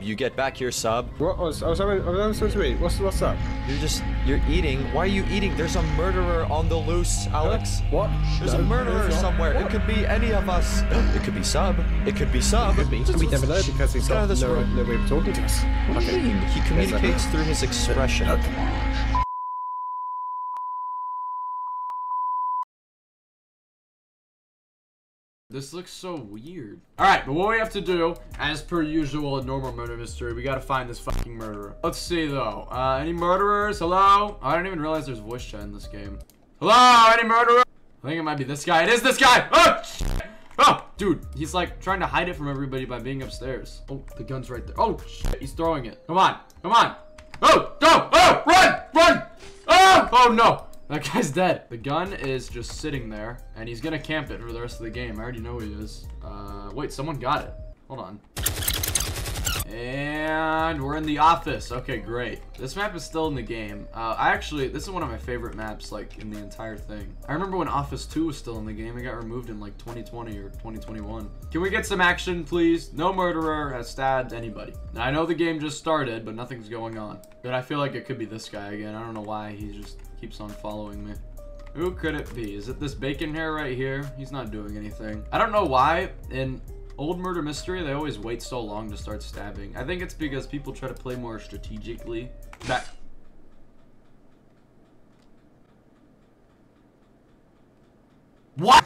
You get back your sub. What was I supposed to eat? What's up? You're eating. Why are you eating? There's a murderer on the loose, Alex. What? There's a murderer somewhere. What? It could be any of us. It could be sub. It could be sub. We never know because he's got no way of talking to us. Okay. He communicates through his expression. Okay. This looks so weird. Alright, but what we have to do, as per usual, a normal murder mystery, we gotta find this fucking murderer. Let's see, though. Any murderers? Hello? I didn't even realize there's voice chat in this game. Hello? Any murderer? I think it might be this guy. It is this guy! Oh, shit! Oh, dude. He's, like, trying to hide it from everybody by being upstairs. Oh, the gun's right there. Oh, shit. He's throwing it. Come on. Come on. Oh, go! Oh, run! Run! Oh, oh no. That guy's dead. The gun is just sitting there, and he's gonna camp it for the rest of the game. I already know he is. Wait, someone got it. Hold on. And we're in the office. Okay, great. This map is still in the game. This is one of my favorite maps, like, in the entire thing. I remember when Office 2 was still in the game. It got removed in, like, 2020 or 2021. Can we get some action, please? No murderer has stabbed anybody. Now, I know the game just started, but nothing's going on. But I feel like it could be this guy again. I don't know why he just keeps on following me. Who could it be? Is it this bacon hair right here? He's not doing anything. I don't know why in old murder mystery they always wait so long to start stabbing. I think it's because people try to play more strategically. Back. What?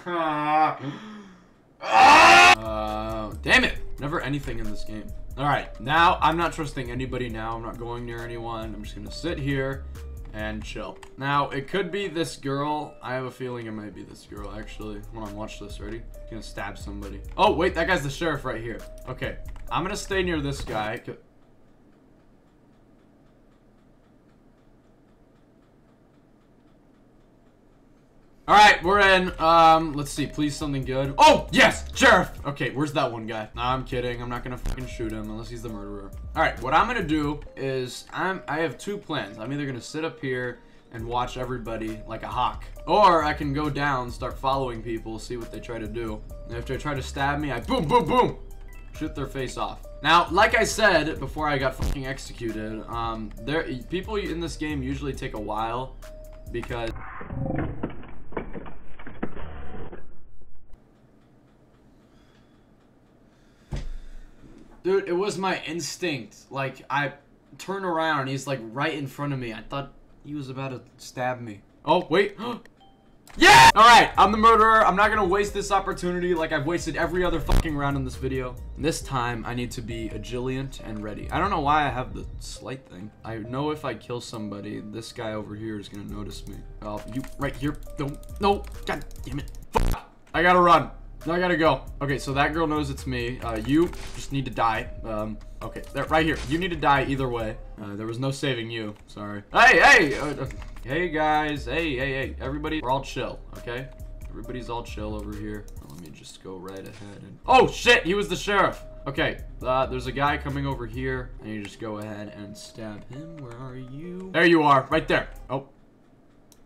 Damn it. Never anything in this game. All right, now I'm not trusting anybody. Now I'm not going near anyone. I'm just gonna sit here and chill. Now, it could be this girl. I have a feeling it might be this girl, actually. Hold on, watch this. Ready? I'm gonna stab somebody. Oh, wait, that guy's the sheriff right here. Okay, I'm gonna stay near this guy. All right, we're in. Let's see. Please, something good. Oh, yes, sheriff. Okay, where's that one guy? Nah, I'm kidding. I'm not gonna fucking shoot him unless he's the murderer. All right, what I'm gonna do is I have two plans. I'm either gonna sit up here and watch everybody like a hawk, or I can go down, start following people, see what they try to do. And if they try to stab me, I boom, boom, boom, shoot their face off. Now, like I said before, I got fucking executed. People in this game usually take a while because. Dude, it was my instinct. Like, I turn around and he's like right in front of me. I thought he was about to stab me. Oh, wait. Yeah! All right, I'm the murderer. I'm not gonna waste this opportunity like I've wasted every other fucking round in this video. This time, I need to be agilient and ready. I don't know why I have the slight thing. I know if I kill somebody, this guy over here is gonna notice me. Oh, you right here. Don't. No. God damn it. Fuck. I gotta run. Now I gotta go. Okay, so that girl knows it's me. You just need to die. Okay, there, right here. You need to die either way. There was no saving you. Sorry. Hey, hey! Hey, guys. Hey, hey, hey. Everybody, we're all chill, okay? Everybody's all chill over here. Let me just go right ahead and... Oh, shit! He was the sheriff! Okay, there's a guy coming over here. And you just go ahead and stab him. Where are you? There you are. Right there. Oh.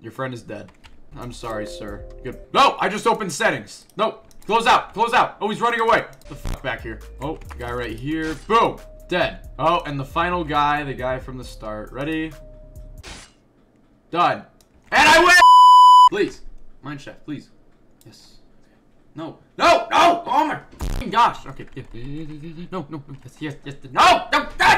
Your friend is dead. I'm sorry, sir. Good. No! I just opened settings. Nope. Close out! Close out! Oh, he's running away! The fuck back here. Oh, guy right here. Boom! Dead. Oh, and the final guy, the guy from the start. Ready? Done. And I win! Please. Mineshaft, please. Yes. No. No! No! Oh my fucking gosh! Okay. No, no, yes, yes, yes. No! No! No!